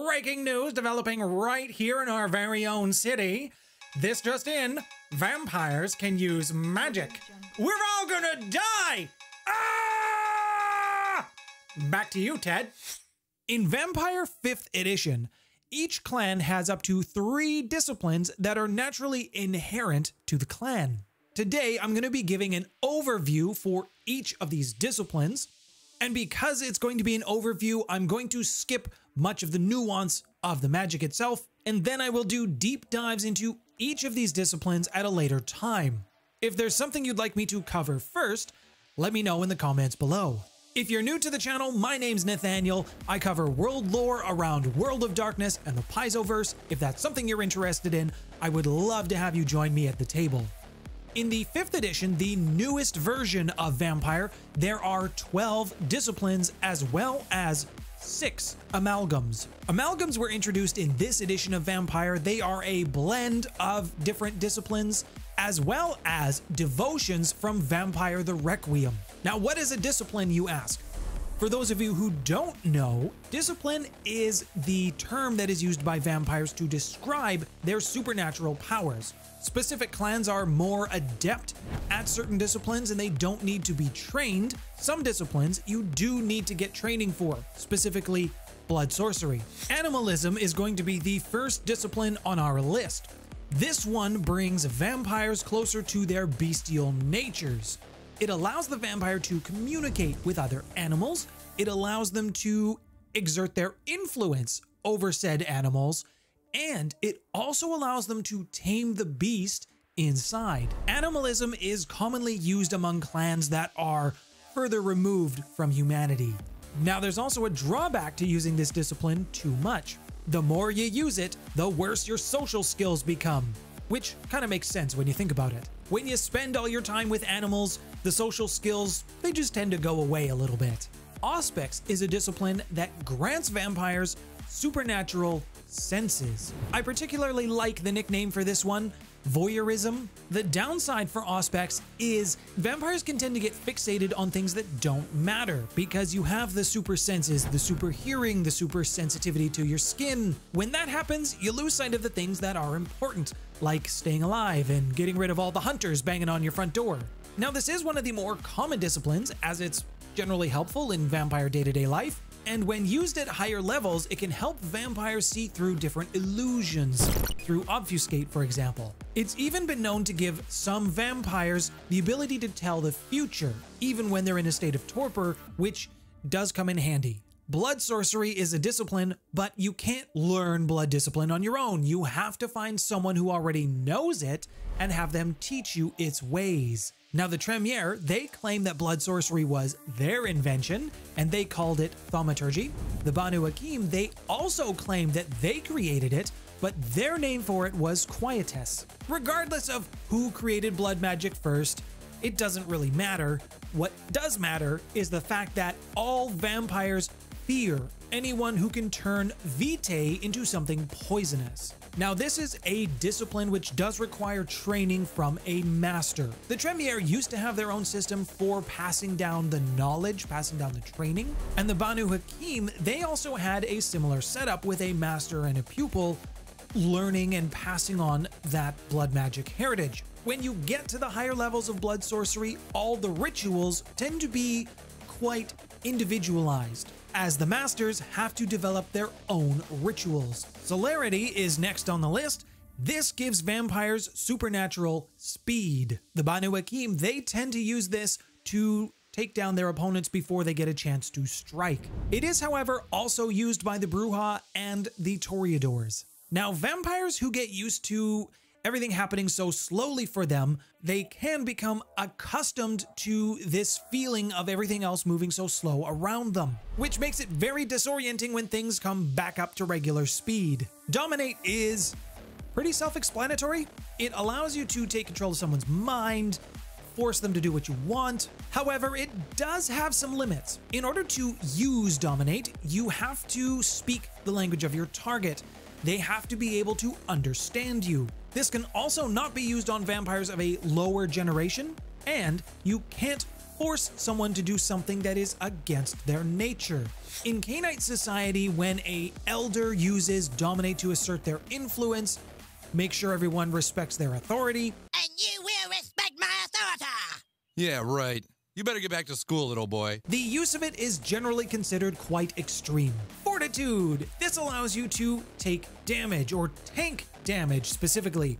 Breaking news developing right here in our very own city. This just in, vampires can use magic. We're all gonna die! Ah! Back to you, Ted. In Vampire 5th Edition, each clan has up to 3 disciplines that are naturally inherent to the clan. Today, I'm going to be giving an overview for each of these disciplines, and because it's going to be an overview, I'm going to skip much of the nuance of the magic itself, and then I will do deep dives into each of these disciplines at a later time. If there's something you'd like me to cover first, let me know in the comments below. If you're new to the channel, my name's Nathaniel. I cover world lore around World of Darkness and the Paizoverse. If that's something you're interested in, I would love to have you join me at the table. In the 5th edition, the newest version of Vampire, there are 12 disciplines as well as 6 amalgams. Amalgams were introduced in this edition of Vampire. They are a blend of different disciplines as well as devotions from Vampire the Requiem. Now, what is a discipline, you ask? For those of you who don't know, discipline is the term that is used by vampires to describe their supernatural powers. Specific clans are more adept at certain disciplines and they don't need to be trained. Some disciplines you do need to get training for, specifically blood sorcery. Animalism is going to be the first discipline on our list. This one brings vampires closer to their bestial natures. It allows the vampire to communicate with other animals. It allows them to exert their influence over said animals. And it also allows them to tame the beast inside. Animalism is commonly used among clans that are further removed from humanity. Now, there's also a drawback to using this discipline too much. The more you use it, the worse your social skills become, which kind of makes sense when you think about it. When you spend all your time with animals, the social skills, they just tend to go away a little bit. Auspex is a discipline that grants vampires supernatural senses. I particularly like the nickname for this one, voyeurism. The downside for Auspex is vampires can tend to get fixated on things that don't matter because you have the super senses, the super hearing, the super sensitivity to your skin. When that happens, you lose sight of the things that are important, like staying alive and getting rid of all the hunters banging on your front door. Now, this is one of the more common disciplines as it's generally helpful in vampire day-to-day life, and when used at higher levels, it can help vampires see through different illusions, through Obfuscate, for example. It's even been known to give some vampires the ability to tell the future, even when they're in a state of torpor, which does come in handy. Blood sorcery is a discipline, but you can't learn blood discipline on your own. You have to find someone who already knows it and have them teach you its ways. Now, the Tremere, they claim that blood sorcery was their invention, and they called it Thaumaturgy. The Banu Haqim, they also claim that they created it, but their name for it was Quietus. Regardless of who created blood magic first, it doesn't really matter. What does matter is the fact that all vampires fear anyone who can turn Vitae into something poisonous. Now, this is a discipline which does require training from a master. The Tremere used to have their own system for passing down the knowledge, passing down the training, and the Banu Haqim, they also had a similar setup with a master and a pupil learning and passing on that blood magic heritage. When you get to the higher levels of blood sorcery, all the rituals tend to be quite individualized, as the masters have to develop their own rituals. Celerity is next on the list. This gives vampires supernatural speed. The Banu Haqim, they tend to use this to take down their opponents before they get a chance to strike. It is, however, also used by the Brujah and the Toreadors. Now, vampires who get used to everything happening so slowly for them, they can become accustomed to this feeling of everything else moving so slow around them, which makes it very disorienting when things come back up to regular speed. Dominate is pretty self-explanatory. It allows you to take control of someone's mind, force them to do what you want. However, it does have some limits. In order to use Dominate, you have to speak the language of your target. They have to be able to understand you. This can also not be used on vampires of a lower generation, and you can't force someone to do something that is against their nature. In Cainite society, when a elder uses Dominate to assert their influence, make sure everyone respects their authority. And you will respect my authority! Yeah, right. You better get back to school, little boy. The use of it is generally considered quite extreme. Fortitude. This allows you to take damage, or tank damage specifically.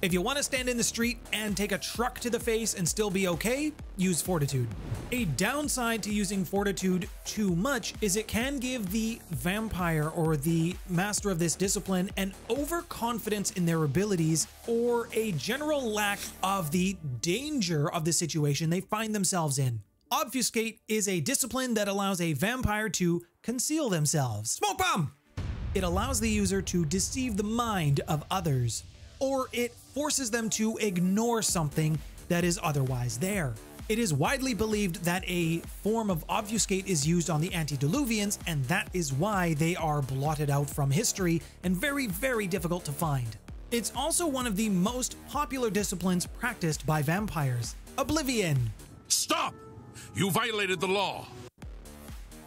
If you want to stand in the street and take a truck to the face and still be okay, use Fortitude. A downside to using Fortitude too much is it can give the vampire or the master of this discipline an overconfidence in their abilities or a general lack of the danger of the situation they find themselves in. Obfuscate is a discipline that allows a vampire to conceal themselves. Smoke bomb! It allows the user to deceive the mind of others, or it forces them to ignore something that is otherwise there. It is widely believed that a form of obfuscate is used on the Antediluvians, and that is why they are blotted out from history and very, very difficult to find. It's also one of the most popular disciplines practiced by vampires. Oblivion. Stop! You violated the law.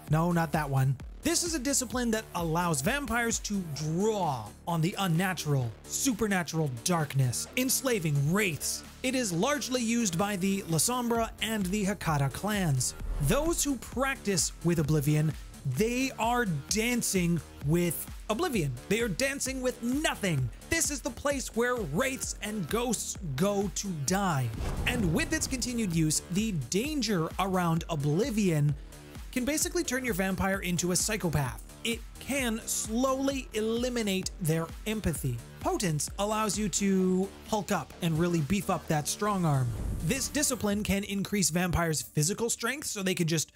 No, not that one. This is a discipline that allows vampires to draw on the unnatural, supernatural darkness, enslaving wraiths. It is largely used by the Lasombra and the Hakata clans. Those who practice with Oblivion, they are dancing with Oblivion. They are dancing with nothing. This is the place where wraiths and ghosts go to die. And with its continued use, the danger around Oblivion can basically turn your vampire into a psychopath. It can slowly eliminate their empathy. Potence allows you to hulk up and really beef up that strong arm. This discipline can increase vampires' physical strength so they could just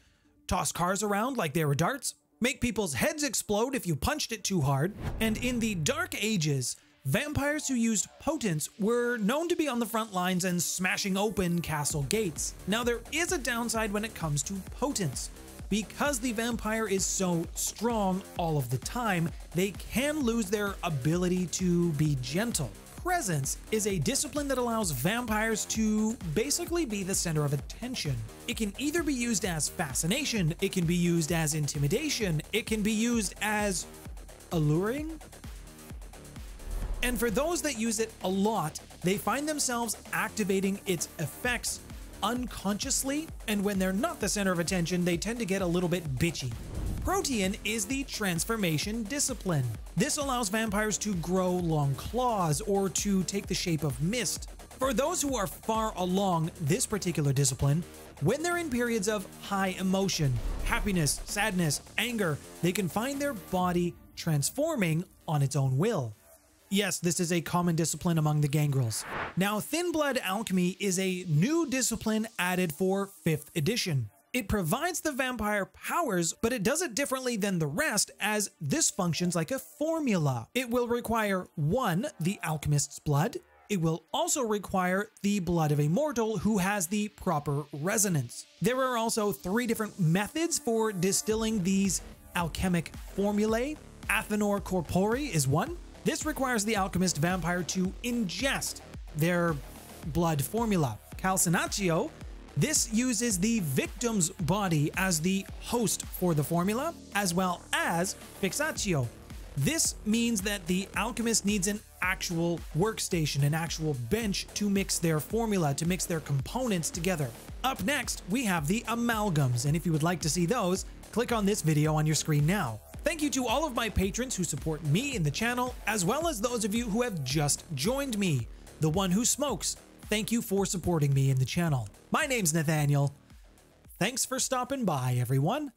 toss cars around like they were darts, make people's heads explode if you punched it too hard, and in the Dark Ages, vampires who used Potence were known to be on the front lines and smashing open castle gates. Now there is a downside when it comes to Potence. Because the vampire is so strong all of the time, they can lose their ability to be gentle. Presence is a discipline that allows vampires to basically be the center of attention. It can either be used as fascination, it can be used as intimidation, it can be used as alluring. And for those that use it a lot, they find themselves activating its effects unconsciously, and when they're not the center of attention, they tend to get a little bit bitchy. Protean is the transformation discipline. This allows vampires to grow long claws or to take the shape of mist. For those who are far along this particular discipline, when they're in periods of high emotion, happiness, sadness, anger, they can find their body transforming on its own will. Yes, this is a common discipline among the Gangrels. Now, Thin Blood Alchemy is a new discipline added for 5th edition. It provides the vampire powers, but it does it differently than the rest, as this functions like a formula. It will require 1, the alchemist's blood. It will also require the blood of a mortal who has the proper resonance. There are also 3 different methods for distilling these alchemic formulae. Athenor Corporee is 1. This requires the alchemist vampire to ingest their blood formula. Calcinaccio, this uses the victim's body as the host for the formula, as well as Fixatio. This means that the alchemist needs an actual workstation, an actual bench to mix their formula, to mix their components together. Up next, we have the amalgams, and if you would like to see those, click on this video on your screen now. Thank you to all of my patrons who support me in the channel, as well as those of you who have just joined me. The one who smokes, thank you for supporting me in the channel. My name's Nathaniel. Thanks for stopping by, everyone.